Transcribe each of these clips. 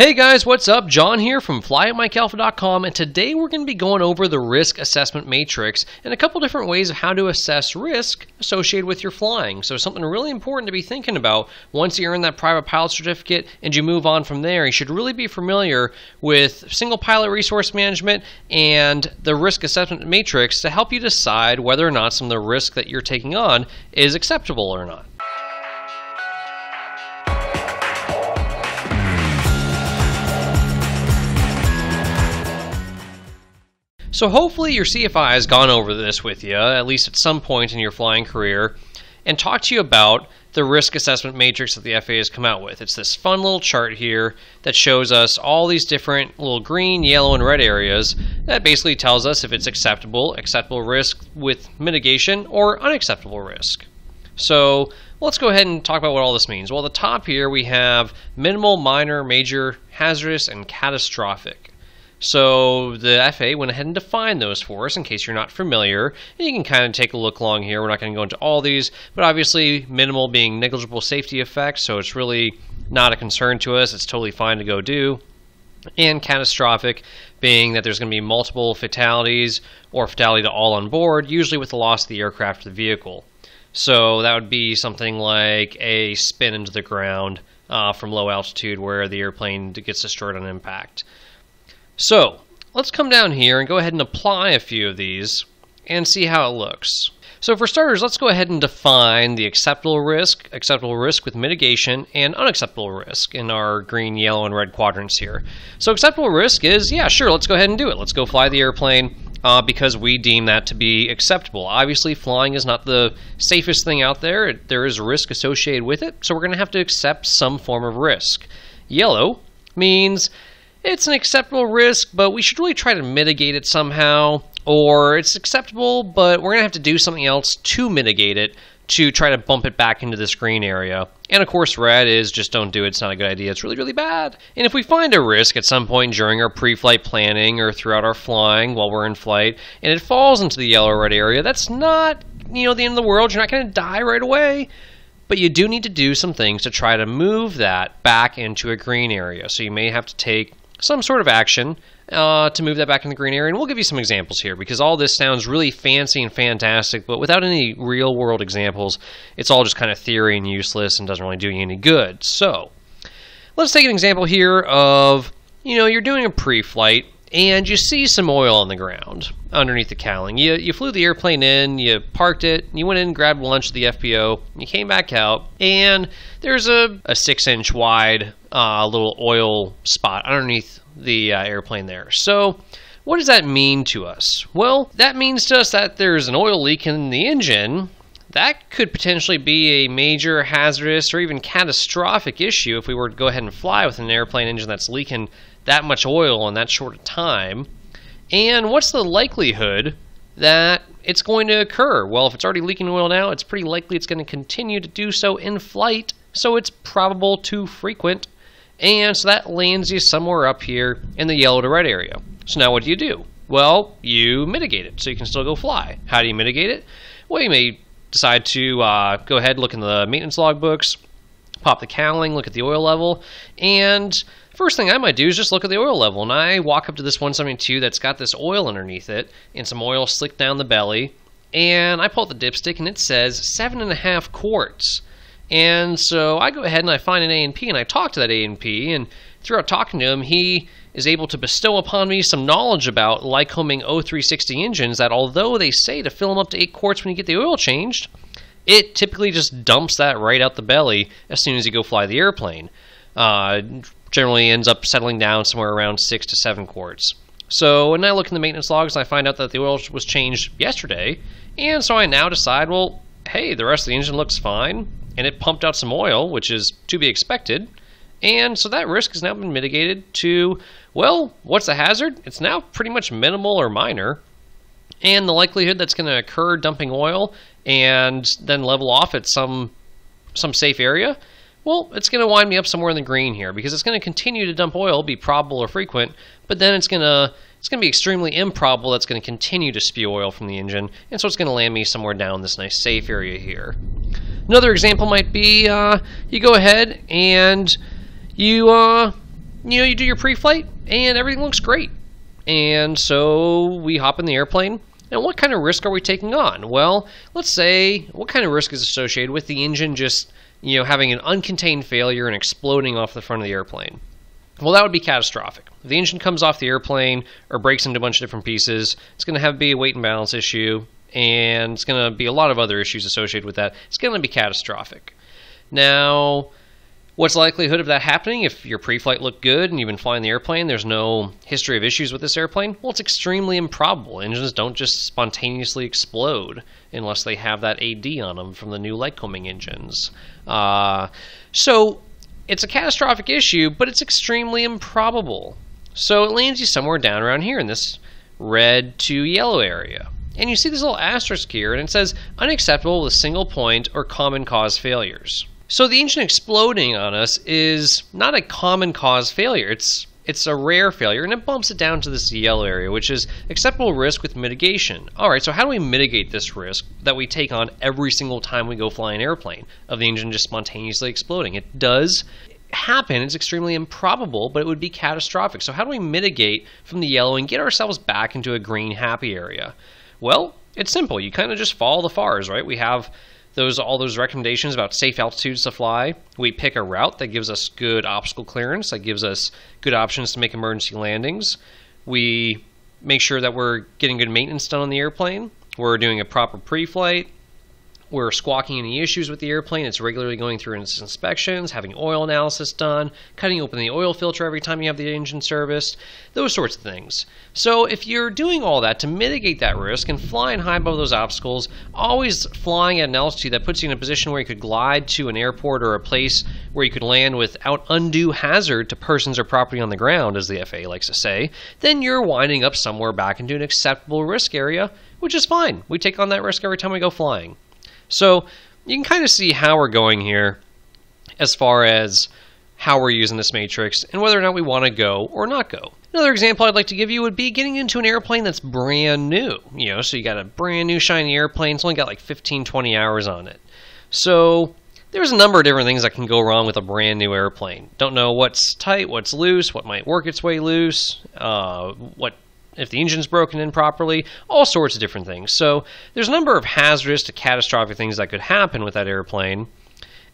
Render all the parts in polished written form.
Hey guys, what's up? John here from fly8ma.com, and today we're going to be going over the risk assessment matrix and a couple different ways of how to assess risk associated with your flying. So something really important to be thinking about once you earn that private pilot certificate and you move on from there. You should really be familiar with single pilot resource management and the risk assessment matrix to help you decide whether or not some of the risk that you're taking on is acceptable or not. So hopefully your CFI has gone over this with you, at least at some point in your flying career, and talked to you about the risk assessment matrix that the FAA has come out with. It's this fun little chart here that shows us all these different little green, yellow, and red areas that basically tells us if it's acceptable, acceptable risk with mitigation, or unacceptable risk. So let's go ahead and talk about what all this means. Well, at the top here we have minimal, minor, major, hazardous, and catastrophic. So the FAA went ahead and defined those for us in case you're not familiar. And you can kind of take a look along here. We're not going to go into all these, but obviously minimal being negligible safety effects, so it's really not a concern to us. It's totally fine to go do. And catastrophic being that there's going to be multiple fatalities or fatality to all on board, usually with the loss of the aircraft or the vehicle. So that would be something like a spin into the ground from low altitude where the airplane gets destroyed on impact. So let's come down here and go ahead and apply a few of these and see how it looks. So for starters, let's go ahead and define the acceptable risk with mitigation, and unacceptable risk in our green, yellow, and red quadrants here. So acceptable risk is, yeah, sure, let's go ahead and do it. Let's go fly the airplane because we deem that to be acceptable. Obviously, flying is not the safest thing out there. There is risk associated with it, so we're going to have to accept some form of risk. Yellow means it's an acceptable risk, but we should really try to mitigate it somehow. Or it's acceptable, but we're going to have to do something else to mitigate it to try to bump it back into this green area. And of course, red is just don't do it. It's not a good idea. It's really, really bad. And if we find a risk at some point during our pre-flight planning or throughout our flying while we're in flight, and it falls into the yellow or red area, that's not, you know, the end of the world. You're not going to die right away. But you do need to do some things to try to move that back into a green area. So you may have to take some sort of action to move that back in the green area. And we'll give you some examples here, because all this sounds really fancy and fantastic, but without any real world examples, it's all just kind of theory and useless and doesn't really do you any good. So let's take an example here of, you know, you're doing a pre-flight and you see some oil on the ground underneath the cowling. You flew the airplane in, you parked it, you went in, grabbed lunch at the FBO, you came back out, and there's a 6-inch wide little oil spot underneath the airplane there. So what does that mean to us? Well, that means to us that there's an oil leak in the engine. That could potentially be a major, hazardous, or even catastrophic issue if we were to go ahead and fly with an airplane engine that's leaking that much oil in that short a time. And what's the likelihood that it's going to occur? Well, if it's already leaking oil now, it's pretty likely it's going to continue to do so in flight, so it's probable to frequent. And so that lands you somewhere up here in the yellow to red area. So now what do? Well, you mitigate it, so you can still go fly. How do you mitigate it? Well, you may decide to go ahead, look in the maintenance log books, pop the cowling, look at the oil level, and first thing I might do is just look at the oil level, and I walk up to this 172 that's got this oil underneath it, and some oil slicked down the belly, and I pull out the dipstick, and it says 7.5 quarts. And so I go ahead and I find an A&P, and I talk to that A&P, and throughout talking to him, he is able to bestow upon me some knowledge about Lycoming O360 engines that, although they say to fill them up to 8 quarts when you get the oil changed, it typically just dumps that right out the belly as soon as you go fly the airplane. Generally ends up settling down somewhere around 6 to 7 quarts. So when I look in the maintenance logs, I find out that the oil was changed yesterday, and so I now decide, well, hey, the rest of the engine looks fine, and it pumped out some oil, which is to be expected, and so that risk has now been mitigated to, well, what's the hazard? It's now pretty much minimal or minor, and the likelihood that's going to occur dumping oil and then level off at some safe area, well, it's going to wind me up somewhere in the green here, because it's going to continue to dump oil, be probable or frequent, but then it's going to be extremely improbable. That's going to continue to spew oil from the engine, and so it's going to land me somewhere down this nice safe area here. Another example might be you go ahead and you you know, you do your pre-flight and everything looks great. And so we hop in the airplane. And what kind of risk are we taking on? Well, let's say, what kind of risk is associated with the engine just, you know, having an uncontained failure and exploding off the front of the airplane? Well, that would be catastrophic. If the engine comes off the airplane or breaks into a bunch of different pieces, it's going to be a weight and balance issue, and it's going to be a lot of other issues associated with that. It's going to be catastrophic. Now, what's the likelihood of that happening? If your pre-flight looked good and you've been flying the airplane, there's no history of issues with this airplane, well, it's extremely improbable. Engines don't just spontaneously explode unless they have that AD on them from the new Lycoming engines. So it's a catastrophic issue, but it's extremely improbable. So it lands you somewhere down around here in this red to yellow area. And you see this little asterisk here, and it says, unacceptable with single point or common cause failures. So the engine exploding on us is not a common cause failure. It's a rare failure, and it bumps it down to this yellow area, which is acceptable risk with mitigation. All right, so how do we mitigate this risk that we take on every single time we go fly an airplane of the engine just spontaneously exploding? It does happen. It's extremely improbable, but it would be catastrophic. So how do we mitigate from the yellow and get ourselves back into a green happy area? Well, it's simple. You kind of just follow the FARs, right? We have all those recommendations about safe altitudes to fly. We pick a route that gives us good obstacle clearance, that gives us good options to make emergency landings. We make sure that we're getting good maintenance done on the airplane. We're doing a proper pre-flight. We're squawking any issues with the airplane. It's regularly going through its inspections, having oil analysis done, cutting open the oil filter every time you have the engine serviced, those sorts of things. So if you're doing all that to mitigate that risk and flying high above those obstacles, always flying at an altitude that puts you in a position where you could glide to an airport or a place where you could land without undue hazard to persons or property on the ground, as the FAA likes to say, then you're winding up somewhere back into an acceptable risk area, which is fine. We take on that risk every time we go flying. So you can kind of see how we're going here as far as how we're using this matrix and whether or not we want to go or not go. Another example I'd like to give you would be getting into an airplane that's brand new. You know, so you got a brand new shiny airplane. It's only got like 15, 20 hours on it. So there's a number of different things that can go wrong with a brand new airplane. Don't know what's tight, what's loose, what might work its way loose, if the engine's broken in properly, all sorts of different things. So there's a number of hazardous to catastrophic things that could happen with that airplane.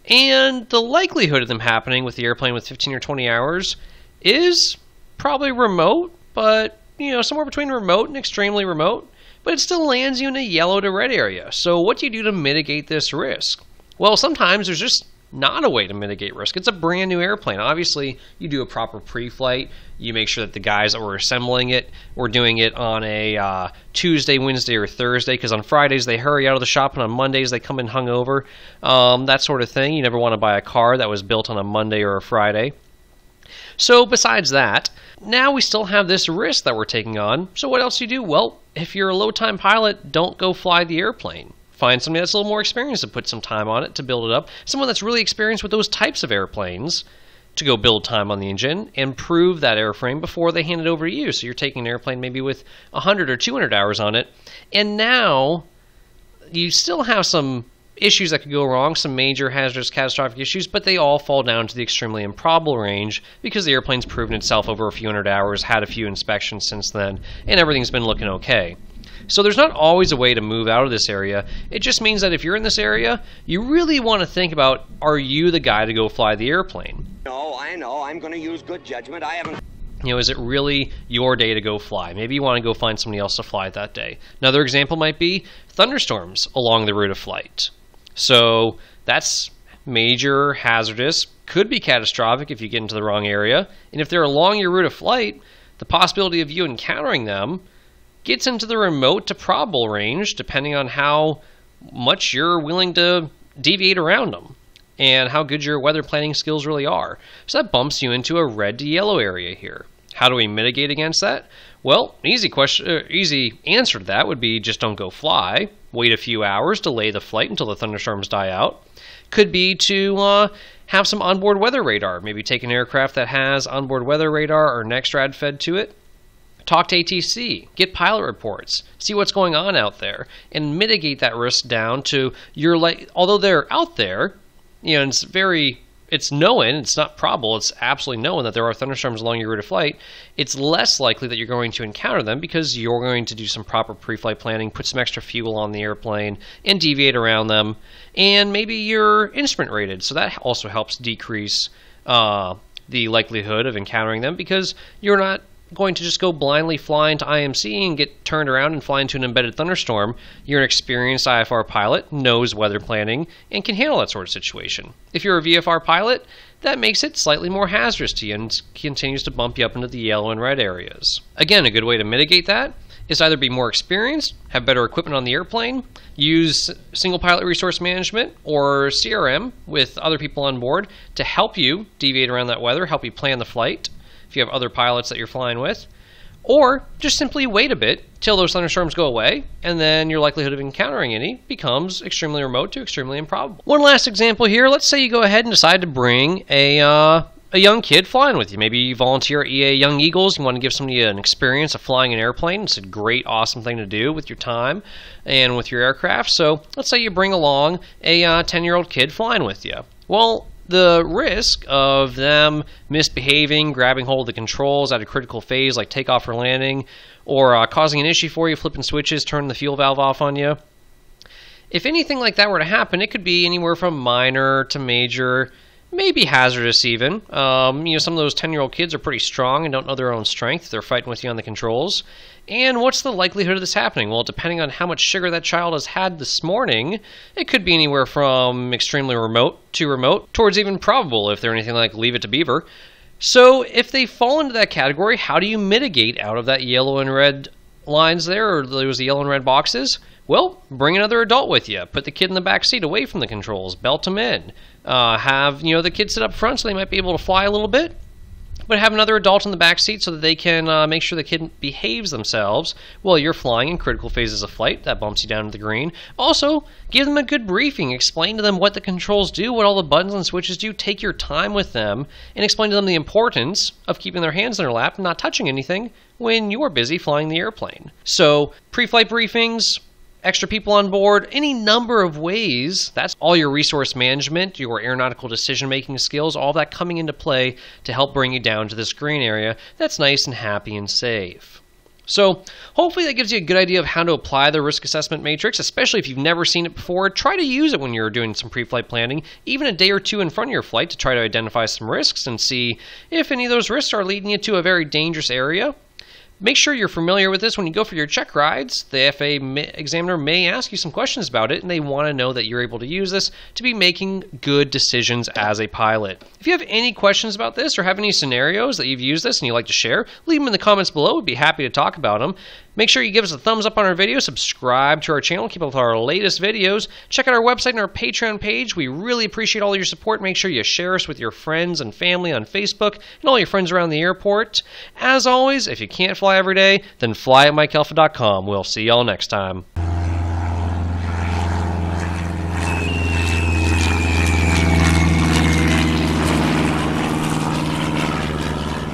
And the likelihood of them happening with the airplane with 15 or 20 hours is probably remote, but, you know, somewhere between remote and extremely remote. But it still lands you in a yellow to red area. So what do you do to mitigate this risk? Well, sometimes there's just not a way to mitigate risk. It's a brand new airplane. Obviously, you do a proper pre-flight. You make sure that the guys that were assembling it were doing it on a Tuesday, Wednesday, or Thursday, because on Fridays they hurry out of the shop, and on Mondays they come in hungover, that sort of thing. You never want to buy a car that was built on a Monday or a Friday. So besides that, now we still have this risk that we're taking on. So what else do you do? Well, if you're a low-time pilot, don't go fly the airplane. Find somebody that's a little more experienced to put some time on it to build it up. Someone that's really experienced with those types of airplanes to go build time on the engine and prove that airframe before they hand it over to you. So you're taking an airplane maybe with 100 or 200 hours on it, and now you still have some issues that could go wrong, some major hazardous catastrophic issues, but they all fall down to the extremely improbable range because the airplane's proven itself over a few hundred hours, had a few inspections since then, and everything's been looking okay. So there's not always a way to move out of this area. It just means that if you're in this area, you really want to think about, are you the guy to go fly the airplane? No, I know. I'm going to use good judgment. I haven't... You know, is it really your day to go fly? Maybe you want to go find somebody else to fly that day. Another example might be thunderstorms along the route of flight. So that's major, hazardous, could be catastrophic if you get into the wrong area. And if they're along your route of flight, the possibility of you encountering them gets into the remote to probable range depending on how much you're willing to deviate around them and how good your weather planning skills really are. So that bumps you into a red to yellow area here. How do we mitigate against that? Well, an easy answer to that would be just don't go fly. Wait a few hours, delay the flight until the thunderstorms die out. Could be to have some onboard weather radar. Maybe take an aircraft that has onboard weather radar or an extrad fed to it. Talk to ATC, get pilot reports, see what's going on out there, and mitigate that risk down to your, although they're out there, you know, it's very it's known, it's not probable, it's absolutely known that there are thunderstorms along your route of flight, it's less likely that you're going to encounter them because you're going to do some proper pre-flight planning, put some extra fuel on the airplane, and deviate around them. And maybe you're instrument rated, so that also helps decrease the likelihood of encountering them because you're not going to just go blindly fly into IMC and get turned around and fly into an embedded thunderstorm. You're an experienced IFR pilot, knows weather planning, and can handle that sort of situation. If you're a VFR pilot, that makes it slightly more hazardous to you and continues to bump you up into the yellow and red areas. Again, a good way to mitigate that is either be more experienced, have better equipment on the airplane, use single pilot resource management or CRM with other people on board to help you deviate around that weather, help you plan the flight, if you have other pilots that you're flying with, or just simply wait a bit till those thunderstorms go away, and then your likelihood of encountering any becomes extremely remote to extremely improbable. One last example here. Let's say you go ahead and decide to bring a young kid flying with you. Maybe you volunteer at EA Young Eagles. You want to give somebody an experience of flying an airplane. It's a great, awesome thing to do with your time and with your aircraft. So let's say you bring along a 10-year-old kid flying with you. Well, the risk of them misbehaving, grabbing hold of the controls at a critical phase like takeoff or landing, or causing an issue for you, flipping switches, turning the fuel valve off on you. If anything like that were to happen, it could be anywhere from minor to major, maybe hazardous even. You know, some of those 10-year-old kids are pretty strong and don't know their own strength. They're fighting with you on the controls. And what's the likelihood of this happening? Well, depending on how much sugar that child has had this morning, it could be anywhere from extremely remote to remote towards even probable if they're anything like Leave It to Beaver. So if they fall into that category, how do you mitigate out of that yellow and red lines there, or those yellow and red boxes? Well, bring another adult with you. Put the kid in the back seat away from the controls. Belt them in. Have the kid sit up front so they might be able to fly a little bit. But have another adult in the back seat so that they can make sure the kid behaves themselves while you're flying in critical phases of flight. That bumps you down to the green. Also, give them a good briefing. Explain to them what the controls do, what all the buttons and switches do. Take your time with them and explain to them the importance of keeping their hands in their lap and not touching anything when you're busy flying the airplane. So, pre-flight briefings, extra people on board, any number of ways. That's all your resource management, your aeronautical decision-making skills, all that coming into play to help bring you down to this green area that's nice and happy and safe. So hopefully that gives you a good idea of how to apply the risk assessment matrix, especially if you've never seen it before. Try to use it when you're doing some pre-flight planning, even a day or two in front of your flight to try to identify some risks and see if any of those risks are leading you to a very dangerous area. Make sure you're familiar with this when you go for your check rides. The FAA examiner may ask you some questions about it, and they want to know that you're able to use this to be making good decisions as a pilot. If you have any questions about this or have any scenarios that you've used this and you'd like to share, leave them in the comments below. We'd be happy to talk about them. Make sure you give us a thumbs up on our video, subscribe to our channel, keep up with our latest videos, check out our website and our Patreon page. We really appreciate all your support. Make sure you share us with your friends and family on Facebook and all your friends around the airport. As always, if you can't fly every day, then fly at mikealpha.com. We'll see y'all next time.